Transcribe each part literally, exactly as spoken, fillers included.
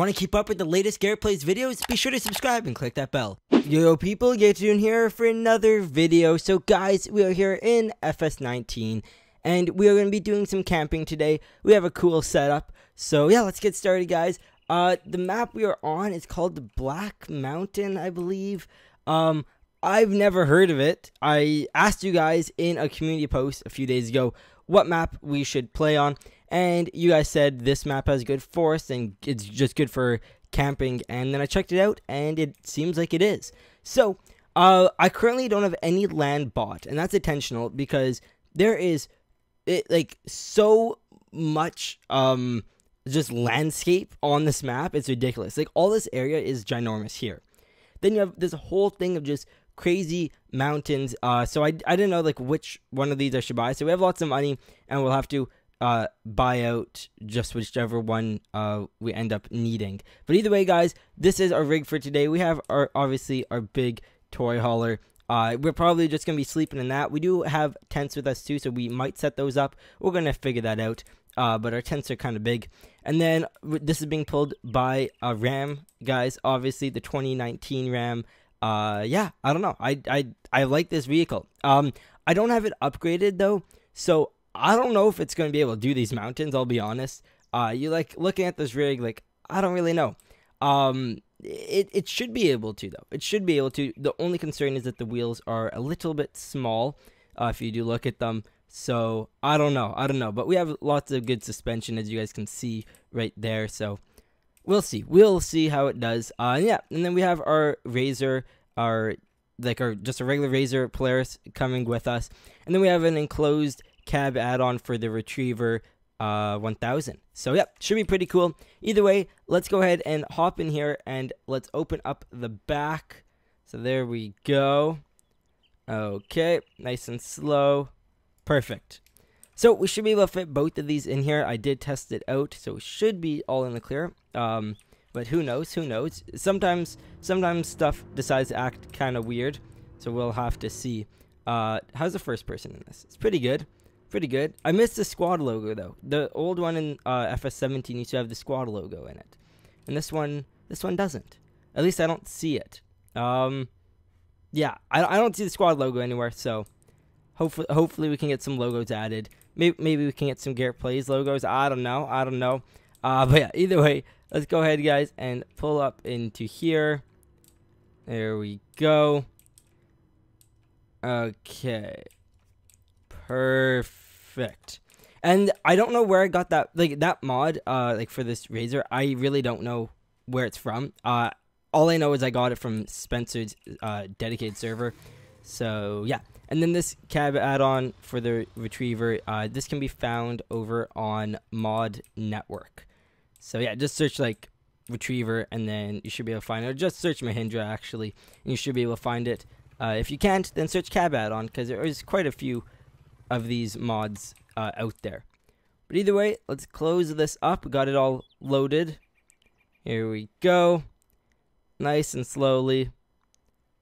Want to keep up with the latest Garrett Plays videos? Be sure to subscribe and click that bell. Yo people, Garrett here for another video. So guys, we are here in F S nineteen and we are going to be doing some camping today. We have a cool setup. So yeah, let's get started guys. Uh, the map we are on is called the Black Mountain, I believe. Um, I've never heard of it. I asked you guys in a community post a few days ago what map we should play on, and you guys said this map has good forest and it's just good for camping, and then I checked it out and it seems like it is. So uh, I currently don't have any land bought, and that's intentional because there is it like so much um just landscape on this map. It's ridiculous. Like, all this area is ginormous here. Then you have this whole thing of just crazy mountains. Uh, so I, I didn't know like which one of these I should buy. So we have lots of money and we'll have to uh, buy out just whichever one uh, we end up needing. But either way, guys, this is our rig for today. We have our obviously our big toy hauler. Uh, we're probably just going to be sleeping in that. We do have tents with us too, so we might set those up. We're going to figure that out. Uh, but our tents are kind of big. And then this is being pulled by a Ram, guys. Obviously, the twenty nineteen Ram. Uh, yeah, I don't know. I, I, I like this vehicle. Um, I don't have it upgraded, though. So I don't know if it's going to be able to do these mountains, I'll be honest. Uh, you like looking at this rig, like, I don't really know. Um, it, it should be able to, though. It should be able to. The only concern is that the wheels are a little bit small, uh, if you do look at them. So I don't know, I don't know, but we have lots of good suspension, as you guys can see right there. So we'll see, we'll see how it does. Uh, yeah, and then we have our R Z R, our like our just a regular R Z R Polaris coming with us, and then we have an enclosed cab add-on for the Retriever uh, one thousand. So yeah, should be pretty cool. Either way, let's go ahead and hop in here and let's open up the back. So there we go. Okay, nice and slow. Perfect. So we should be able to fit both of these in here. I did test it out, so it should be all in the clear. Um, but who knows? Who knows? Sometimes, sometimes stuff decides to act kind of weird, so we'll have to see. Uh, how's the first person in this? It's pretty good. Pretty good. I missed the squad logo though. The old one in uh, F S seventeen used to have the squad logo in it, and this one, this one doesn't. At least I don't see it. Um, yeah, I, I don't see the squad logo anywhere. So. Hopefully, hopefully we can get some logos added. Maybe, maybe we can get some Garrett Plays logos. I don't know. I don't know. Uh, but yeah, either way, let's go ahead, guys, and pull up into here. There we go. Okay. Perfect. And I don't know where I got that, like that mod, uh, like for this R Z R. I really don't know where it's from. Uh, all I know is I got it from Spencer's uh, dedicated server. So yeah. And then this cab add-on for the Retriever, uh, this can be found over on Mod Network. So yeah, just search like Retriever and then you should be able to find it. Or just search Mahindra actually, and you should be able to find it. Uh, if you can't, then search cab add-on because there is quite a few of these mods uh, out there. But either way, let's close this up. We got it all loaded. Here we go. Nice and slowly.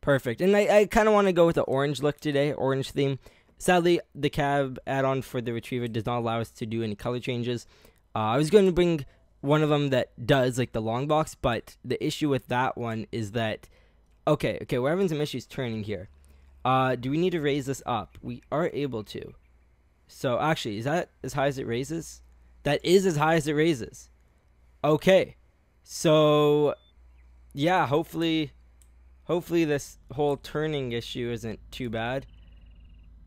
Perfect. And I, I kind of want to go with the orange look today, orange theme. Sadly, the cab add-on for the Retriever does not allow us to do any color changes. Uh, I was going to bring one of them that does, like the long box, but the issue with that one is that... Okay, okay, we're having some issues turning here. Uh, do we need to raise this up? We are able to. So, actually, is that as high as it raises? That is as high as it raises. Okay. So, yeah, hopefully... Hopefully this whole turning issue isn't too bad.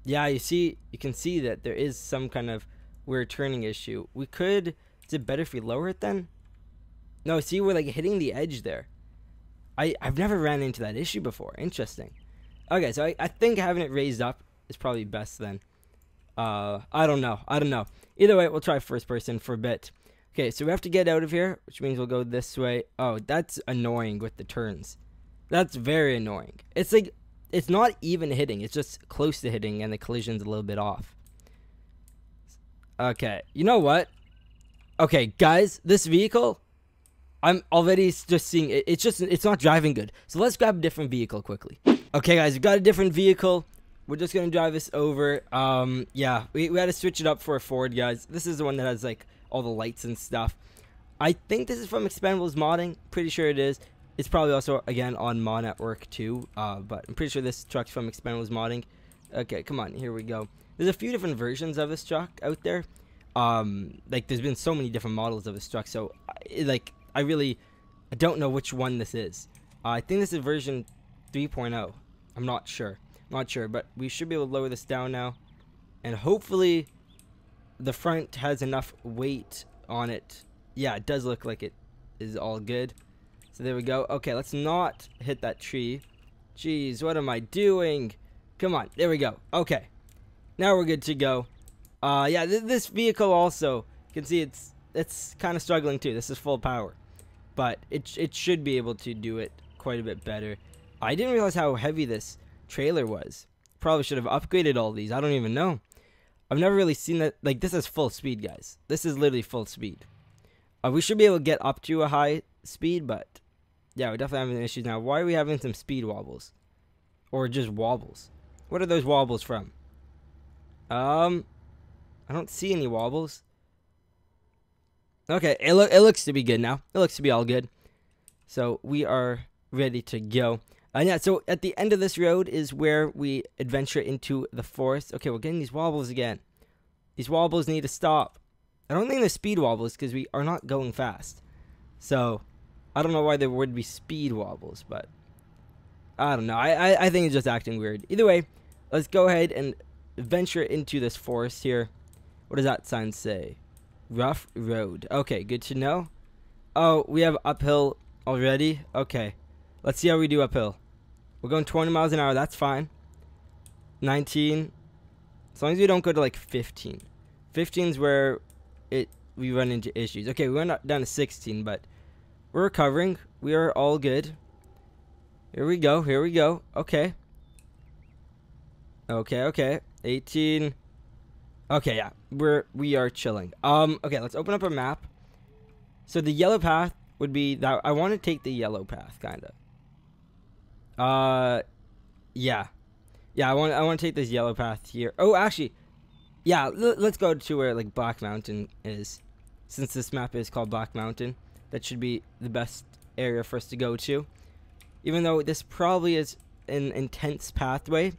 Yeah, you see, you can see that there is some kind of weird turning issue. We could, is it better if we lower it then? No, see, we're like hitting the edge there. I, I've never ran into that issue before. Interesting. Okay, so I, I think having it raised up is probably best then. Uh, I don't know. I don't know. Either way, we'll try first person for a bit. Okay, so we have to get out of here, which means we'll go this way. Oh, that's annoying with the turns. That's very annoying. It's like, it's not even hitting. It's just close to hitting and the collision's a little bit off. Okay, you know what? Okay, guys, this vehicle, I'm already just seeing, it. it's just, it's not driving good. So let's grab a different vehicle quickly. Okay, guys, we've got a different vehicle. We're just going to drive this over. Um, yeah, we, we had to switch it up for a Ford, guys. This is the one that has like all the lights and stuff. I think this is from Expendables Modding. Pretty sure it is. It's probably also, again, on Mod Network too, uh, but I'm pretty sure this truck's from Expendables Modding. Okay, come on, here we go. There's a few different versions of this truck out there. Um, like, there's been so many different models of this truck, so, I, like, I really I don't know which one this is. Uh, I think this is version three point oh. I'm not sure. I'm not sure, but we should be able to lower this down now. And hopefully, the front has enough weight on it. Yeah, it does look like it is all good. So there we go. Okay, let's not hit that tree. Jeez, what am I doing? Come on, there we go. Okay, now we're good to go. Uh, yeah, th this vehicle also, you can see it's it's kind of struggling too. This is full power, but it it should be able to do it quite a bit better. I didn't realize how heavy this trailer was. Probably should have upgraded all these. I don't even know. I've never really seen that. Like, this is full speed, guys. This is literally full speed. Uh, we should be able to get up to a high speed, but yeah, we're definitely having issues now. Why are we having some speed wobbles, or just wobbles? What are those wobbles from? Um, I don't see any wobbles. Okay, it look it looks to be good now. It looks to be all good. So we are ready to go. And yeah, so at the end of this road is where we adventure into the forest. Okay, we're getting these wobbles again. These wobbles need to stop. I don't think they're speed wobbles because we are not going fast. So, I don't know why there would be speed wobbles, but I don't know. I, I, I think it's just acting weird. Either way, let's go ahead and venture into this forest here. What does that sign say? Rough road. Okay, good to know. Oh, we have uphill already? Okay. Let's see how we do uphill. We're going twenty miles an hour. That's fine. nineteen. As long as we don't go to like fifteen. fifteen's where it we run into issues. Okay, we went down to sixteen, but we're recovering. We are all good. Here we go. Here we go. Okay. Okay, okay. eighteen. Okay, yeah. We're we are chilling. Um okay, let's open up our map. So the yellow path would be that I want to take the yellow path kind of. Uh, yeah, yeah. I want I want to take this yellow path here. Oh, actually, yeah. Let's go to where like Black Mountain is, since this map is called Black Mountain. That should be the best area for us to go to, even though this probably is an intense pathway.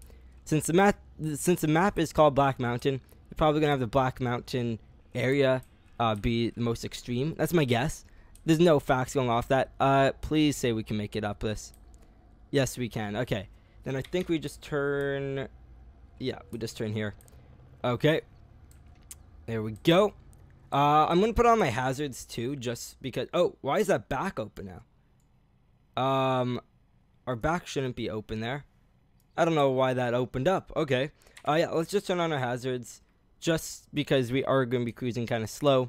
Since the map since the map is called Black Mountain, you're probably gonna have the Black Mountain area uh, be the most extreme. That's my guess. There's no facts going off that. Uh, please say we can make it up this. Yes, we can. Okay. Then I think we just turn... Yeah, we just turn here. Okay. There we go. Uh, I'm going to put on my hazards too, just because... Oh, why is that back open now? Um, our back shouldn't be open there. I don't know why that opened up. Okay. Uh, yeah, let's just turn on our hazards, just because we are going to be cruising kind of slow.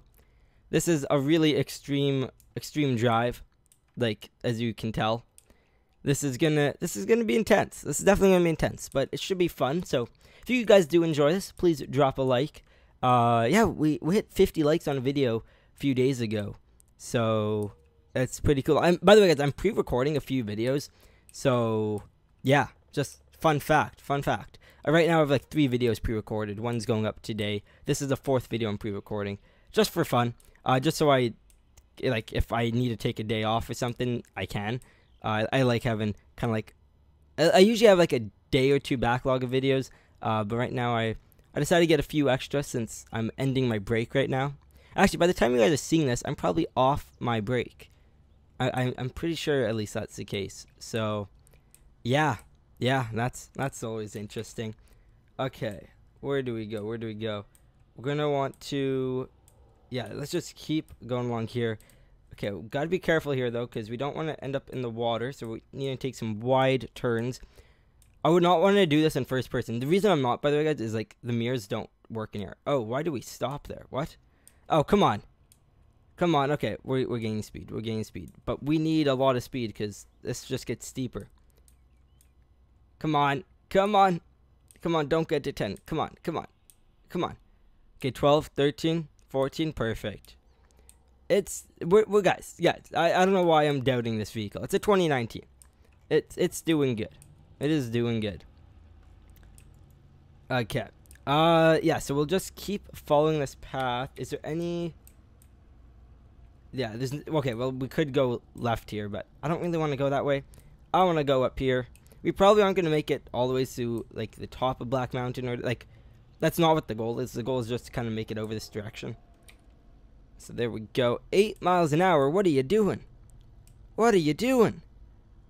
This is a really extreme, extreme drive, like, as you can tell. This is gonna, this is gonna be intense. This is definitely gonna be intense, but it should be fun. So, if you guys do enjoy this, please drop a like. Uh, yeah, we we hit fifty likes on a video a few days ago, so that's pretty cool. I'm, by the way, guys, I'm pre-recording a few videos, so yeah, just fun fact, fun fact. Uh, right now, I have like three videos pre-recorded. One's going up today. This is the fourth video I'm pre-recording, just for fun. Uh, just so I, like, if I need to take a day off or something, I can. Uh, I, I like having kind of like, I, I usually have like a day or two backlog of videos, uh, but right now I, I decided to get a few extra since I'm ending my break right now. Actually, by the time you guys are seeing this, I'm probably off my break. I, I, I'm pretty sure at least that's the case. So, yeah, yeah, that's that's always interesting. Okay, where do we go? Where do we go? We're gonna want to, yeah, let's just keep going along here. Okay, we've got to be careful here, though, because we don't want to end up in the water, so we need to take some wide turns. I would not want to do this in first person. The reason I'm not, by the way, guys, is, like, the mirrors don't work in here. Oh, why do we stop there? What? Oh, come on. Come on. Okay, we're, we're gaining speed. We're gaining speed. But we need a lot of speed because this just gets steeper. Come on. Come on. Come on. Don't get to ten. Come on. Come on. Come on. Okay, twelve, thirteen, fourteen. Perfect. It's we're, we're guys, yeah. I, I don't know why I'm doubting this vehicle. It's a twenty nineteen. It's it's doing good. It is doing good. Okay. Uh yeah. So we'll just keep following this path. Is there any? Yeah, there's, okay, well, we could go left here, but I don't really want to go that way. I want to go up here. We probably aren't going to make it all the way to, like, the top of Black Mountain, or, like, that's not what the goal is. The goal is just to kind of make it over this direction. So there we go. Eight miles an hour. What are you doing? What are you doing?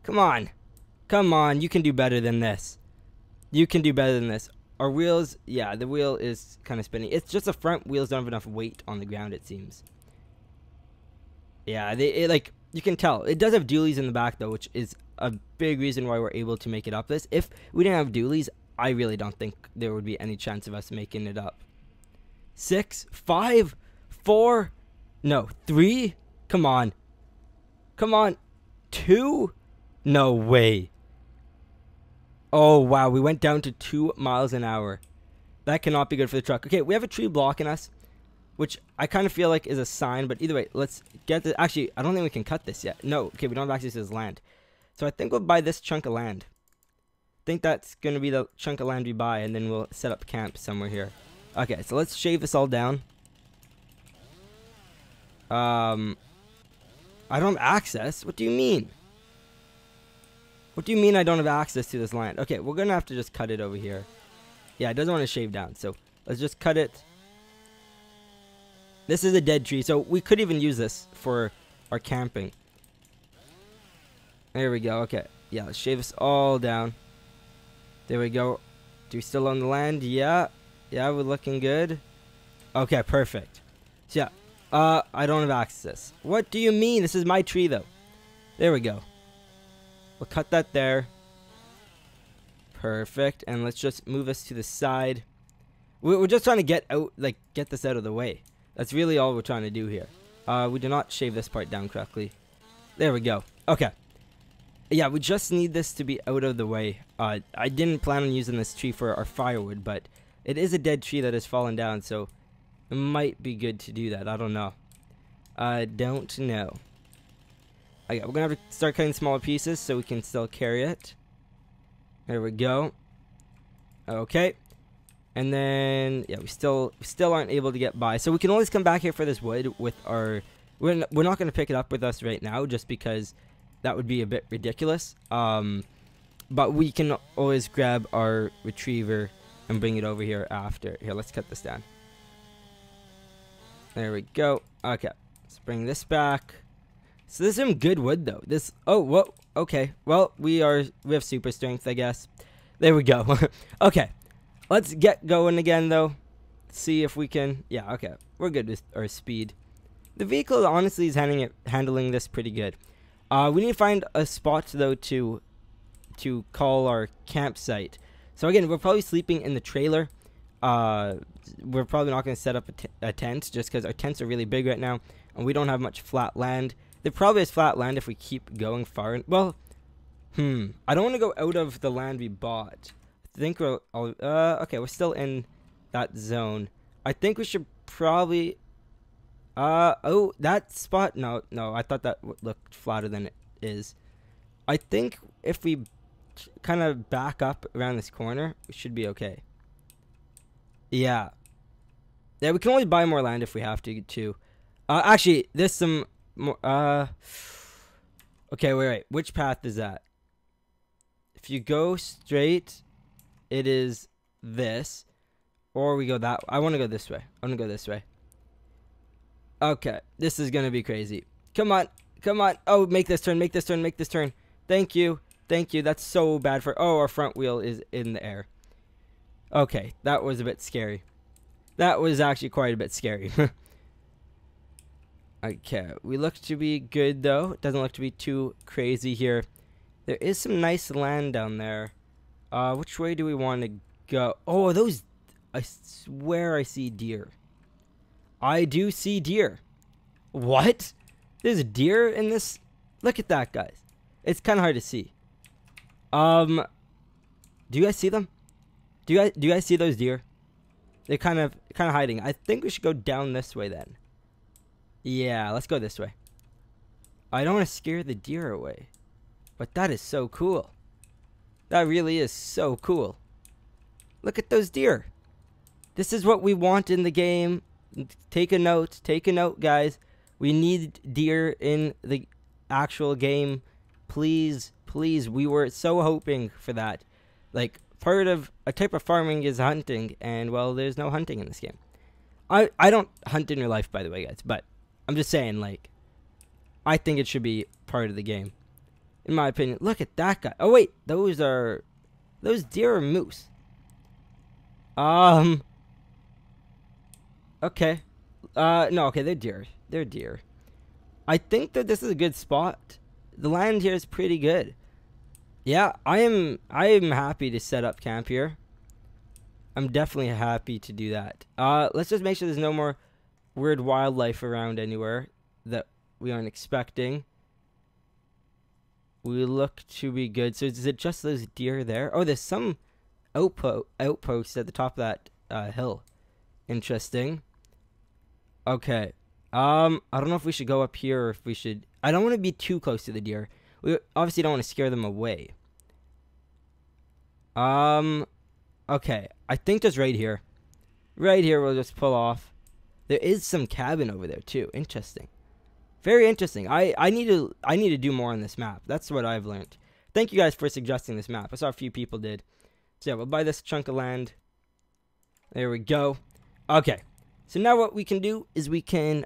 Come on. Come on. You can do better than this. You can do better than this. Our wheels, yeah, the wheel is kind of spinning. It's just the front wheels don't have enough weight on the ground, it seems. Yeah, they it, like, you can tell. It does have dualies in the back, though, which is a big reason why we're able to make it up this. If we didn't have dualies, I really don't think there would be any chance of us making it up. Six, five, four, no, three? Come on. Come on. Two? No way. Oh, wow, we went down to two miles an hour. That cannot be good for the truck. Okay, we have a tree blocking us, which I kind of feel like is a sign, but either way, let's get this. Actually, I don't think we can cut this yet. No, okay, we don't have access to this land. So I think we'll buy this chunk of land. I think that's going to be the chunk of land we buy, and then we'll set up camp somewhere here. Okay, so let's shave this all down. Um, I don't have access? What do you mean? What do you mean I don't have access to this land? Okay, we're going to have to just cut it over here. Yeah, it doesn't want to shave down, so let's just cut it. This is a dead tree, so we could even use this for our camping. There we go, okay. Yeah, let's shave this all down. There we go. Do we still own the land? Yeah. Yeah, we're looking good. Okay, perfect. So, yeah. Uh, I don't have access. What do you mean? This is my tree, though. There we go. We'll cut that there. Perfect. And let's just move us to the side. We're just trying to get out, like, get this out of the way. That's really all we're trying to do here. Uh, we did not shave this part down correctly. There we go. Okay. Yeah, we just need this to be out of the way. Uh, I didn't plan on using this tree for our firewood, but it is a dead tree that has fallen down, so it might be good to do that. I don't know. I don't know. Okay, we're going to have to start cutting smaller pieces so we can still carry it. There we go. Okay. And then, yeah, we still we still aren't able to get by. So we can always come back here for this wood with our... We're, we're not going to pick it up with us right now just because that would be a bit ridiculous. Um, but we can always grab our retriever and bring it over here after. Here, let's cut this down. There we go. Okay. Let's bring this back. So this is some good wood, though. This, oh, whoa, okay. Well, we are, we have super strength, I guess. There we go. Okay, let's get going again, though. See if we can, yeah, okay. We're good with our speed. The vehicle, honestly, is handling, it, handling this pretty good. Uh, we need to find a spot, though, to, to call our campsite. So, again, we're probably sleeping in the trailer. Uh, we're probably not going to set up a, t a tent just because our tents are really big right now, and we don't have much flat land. There probably is flat land if we keep going far. And, well, hmm. I don't want to go out of the land we bought. I think we're... All, uh, okay, we're still in that zone. I think we should probably... Uh, oh, that spot... No, no, I thought that looked flatter than it is. I think if we kind of back up around this corner, we should be okay. Yeah. Yeah, we can only buy more land if we have to, too. Uh, actually, there's some... More, uh, okay, wait, wait, which path is that? If you go straight, it is this, or we go that, I want to go this way, I want to go this way. Okay, this is going to be crazy. Come on, come on, oh, make this turn, make this turn, make this turn. Thank you, thank you, that's so bad for, oh, our front wheel is in the air. Okay, that was a bit scary. That was actually quite a bit scary. Okay, we look to be good, though. It doesn't look to be too crazy here. There is some nice land down there. Uh, which way do we want to go? Oh, are those... I swear I see deer. I do see deer. What? There's deer in this? Look at that, guys. It's kind of hard to see. Um, do you guys see them? Do you guys, do you guys see those deer? They're kind of, kind of hiding. I think we should go down this way, then. Yeah, let's go this way. I don't want to scare the deer away, but that is so cool. That really is so cool. Look at those deer. This is what we want in the game. Take a note. Take a note, guys. We need deer in the actual game. Please, please. We were so hoping for that. Like, part of a type of farming is hunting, and well, there's no hunting in this game. I, I don't hunt in real life, by the way, guys, but I'm just saying, like, I think it should be part of the game, in my opinion. Look at that guy. Oh, wait, those are, those deer or moose? Um, okay. Uh, no, okay, they're deer. They're deer. I think that this is a good spot. The land here is pretty good. Yeah, I am, I am happy to set up camp here. I'm definitely happy to do that. Uh, let's just make sure there's no more weird wildlife around anywhere that we aren't expecting. We look to be good. So is it just those deer there? Oh, there's some outpo outposts at the top of that uh, hill. Interesting. Okay. Um, I don't know if we should go up here or if we should... I don't want to be too close to the deer. We obviously don't want to scare them away. Um... Okay, I think just right here. Right here, we'll just pull off. There is some cabin over there, too. Interesting. Very interesting. I, I, need to, I need to do more on this map. That's what I've learned. Thank you guys for suggesting this map. I saw a few people did. So, yeah, we'll buy this chunk of land. There we go. Okay. So, now what we can do is we can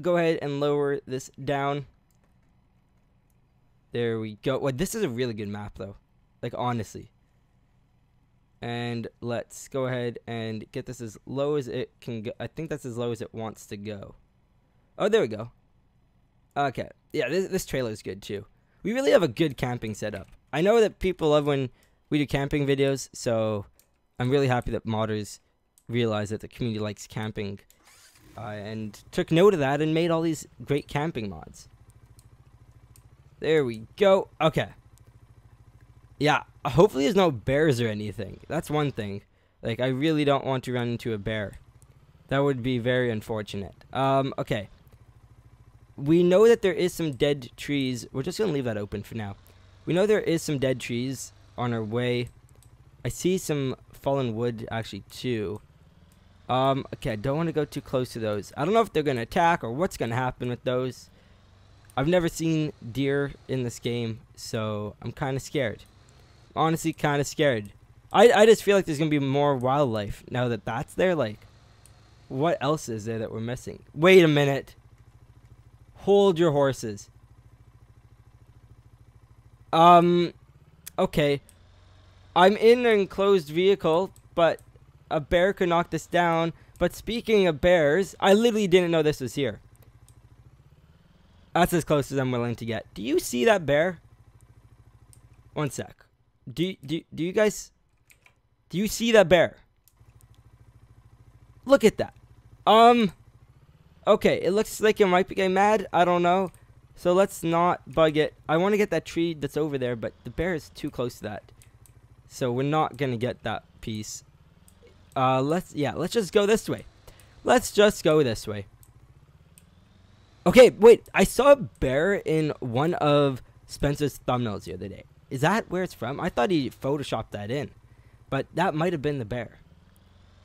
go ahead and lower this down. There we go. Well, this is a really good map, though. Like, honestly. And let's go ahead and get this as low as it can go. I think that's as low as it wants to go. Oh, there we go. Okay. Yeah, this, this trailer is good, too. We really have a good camping setup. I know that people love when we do camping videos, so I'm really happy that modders realize that the community likes camping uh, and took note of that and made all these great camping mods. There we go. Okay. Yeah, hopefully there's no bears or anything. That's one thing. Like, I really don't want to run into a bear. That would be very unfortunate. Um, okay. We know that there is some dead trees. We're just going to leave that open for now. We know there is some dead trees on our way. I see some fallen wood, actually, too. Um, okay, I don't want to go too close to those. I don't know if they're going to attack or what's going to happen with those. I've never seen deer in this game, so I'm kind of scared. Honestly, kind of scared. I, I just feel like there's going to be more wildlife now that that's there. Like, what else is there that we're missing? Wait a minute. Hold your horses. Um, okay. I'm in an enclosed vehicle, but a bear could knock this down. But speaking of bears, I literally didn't know this was here. That's as close as I'm willing to get. Do you see that bear? One sec. Do, do, do you guys... Do you see that bear? Look at that. Um... Okay, it looks like it might be getting mad. I don't know. So let's not bug it. I want to get that tree that's over there, but the bear is too close to that. So we're not going to get that piece. Uh, let's... Yeah, let's just go this way. Let's just go this way. Okay, wait. I saw a bear in one of Spencer's thumbnails the other day. Is that where it's from? I thought he photoshopped that in. But that might have been the bear.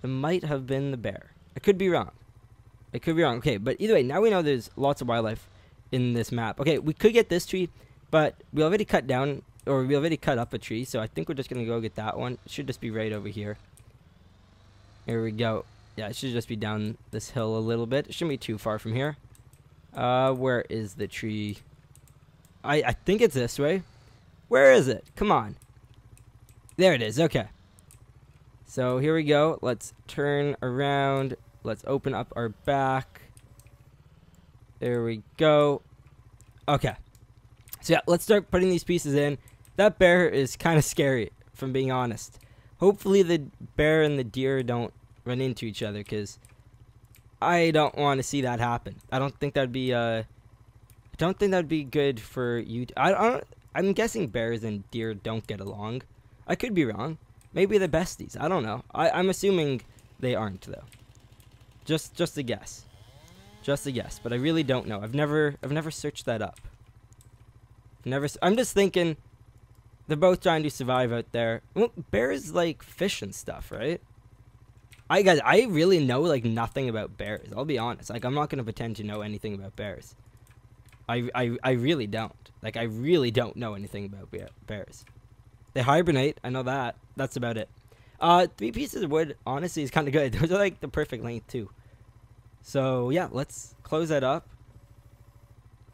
It might have been the bear. I could be wrong. I could be wrong. Okay, but either way, now we know there's lots of wildlife in this map. Okay, we could get this tree, but we already cut down, or we already cut up a tree, so I think we're just going to go get that one. It should just be right over here. Here we go. Yeah, it should just be down this hill a little bit. It shouldn't be too far from here. Uh, where is the tree? I, I think it's this way. Where is it? Come on. There it is. Okay. So here we go. Let's turn around. Let's open up our back. There we go. Okay. So yeah, let's start putting these pieces in. That bear is kind of scary, if I'm being honest. Hopefully the bear and the deer don't run into each other, because I don't want to see that happen. I don't think that'd be, uh, I don't think that'd be good for you. To, I, I don't... I'm guessing bears and deer don't get along. I could be wrong. Maybe they're besties. I don't know. I, I'm assuming they aren't, though. Just, just a guess. Just a guess. But I really don't know. I've never, I've never searched that up. Never. I'm just thinking, they're both trying to survive out there. Well, bears like fish and stuff, right? I guys, I really know like nothing about bears. I'll be honest. Like, I'm not gonna pretend to know anything about bears. I I I really don't. Like, I really don't know anything about bears. They hibernate. I know that. That's about it. Uh, three pieces of wood, honestly, is kind of good. Those are like the perfect length too. So yeah, let's close that up.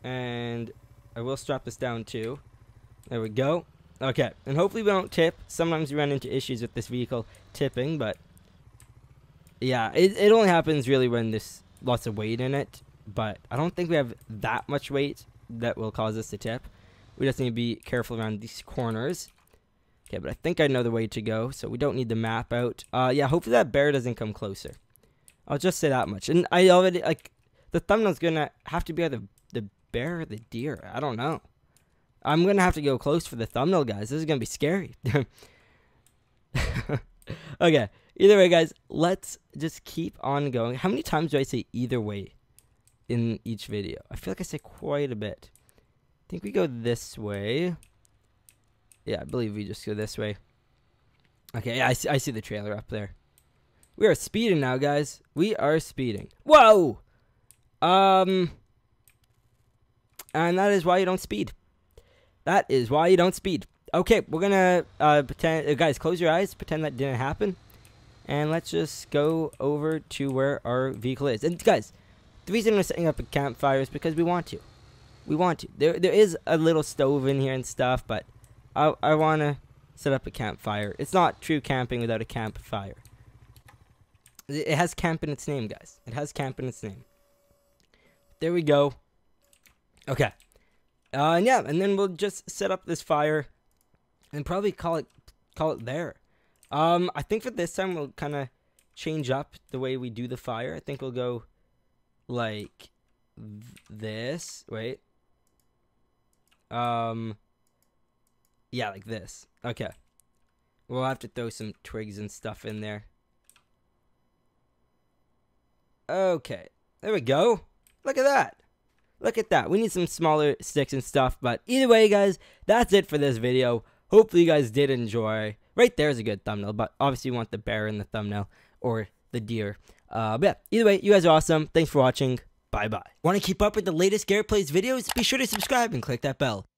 And I will strap this down too. There we go. Okay, and hopefully we don't tip. Sometimes we run into issues with this vehicle tipping, but yeah, it, it only happens really when there's lots of weight in it. But I don't think we have that much weight that will cause us to tip. We just need to be careful around these corners. Okay, but I think I know the way to go, so we don't need the map out. Uh, yeah, hopefully that bear doesn't come closer. I'll just say that much. And I already, like, the thumbnail's gonna have to be either the bear or the deer. I don't know. I'm gonna have to go close for the thumbnail, guys. This is gonna be scary. Okay, either way, guys, let's just keep on going. How many times do I say either way in each video? I feel like I say quite a bit. I think we go this way. Yeah, I believe we just go this way. Okay, yeah, I see, I see the trailer up there. We are speeding now, guys. We are speeding. Whoa! Um, and that is why you don't speed. That is why you don't speed. Okay, we're gonna uh, pretend. Uh, guys, close your eyes. Pretend that didn't happen, and let's just go over to where our vehicle is. And guys, the reason we're setting up a campfire is because we want to. We want to. There, there is a little stove in here and stuff, but I, I wanna set up a campfire. It's not true camping without a campfire. It, it has camp in its name, guys. It has camp in its name. There we go. Okay. Uh, and yeah, and then we'll just set up this fire, and probably call it call it there. Um, I think for this time we'll kind of change up the way we do the fire. I think we'll go like th this. Wait. Um. Yeah, like this. Okay. We'll have to throw some twigs and stuff in there. Okay. There we go. Look at that. Look at that. We need some smaller sticks and stuff. But either way, guys, that's it for this video. Hopefully you guys did enjoy. Right there is a good thumbnail, but obviously you want the bear in the thumbnail or the deer. Uh, but yeah, either way, you guys are awesome. Thanks for watching. Bye-bye. Want to keep up with the latest Garrett Plays videos? Be sure to subscribe and click that bell.